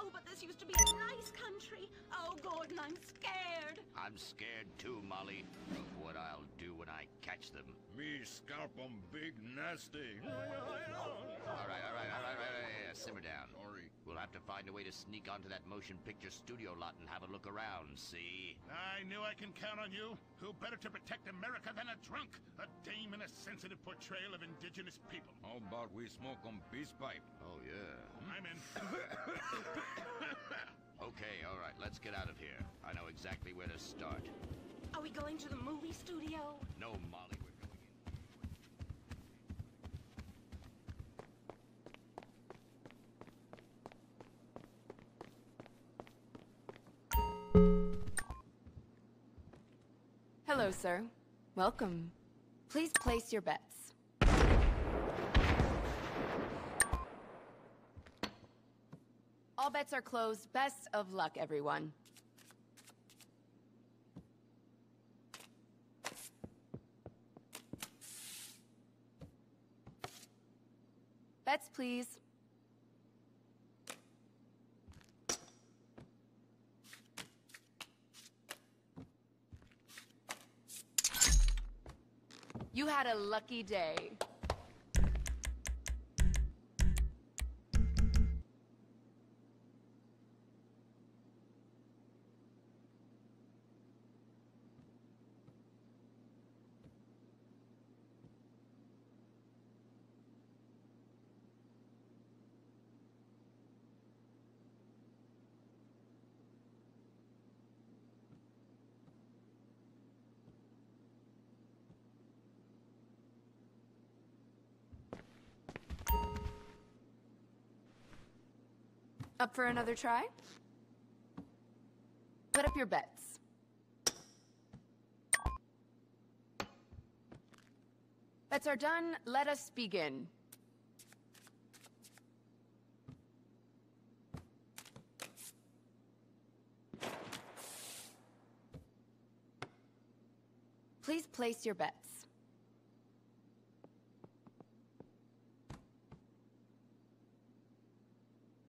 Oh, but this used to be a nice country. Oh, Gordon, I'm scared. I'm scared too, Molly, of what I'll do when I catch them. Me scalp them big nasty. All right. Yeah, simmer down. Sorry. We'll have to find a way to sneak onto that motion picture studio lot and have a look around, see? I knew I can count on you. Who better to protect America than a drunk? A dame in a sensitive portrayal of indigenous people. How about we smoke on peace pipe? Oh, yeah. I'm in. Okay, all right, let's get out of here. I know exactly where to start. Are we going to the movie studio? No, Molly, we're going in. Hello, sir. Welcome. Please place your bets. All bets are closed. Best of luck, everyone. Bets, please. You had a lucky day. Up for another try? Put up your bets. Bets are done. Let us begin. Please place your bets.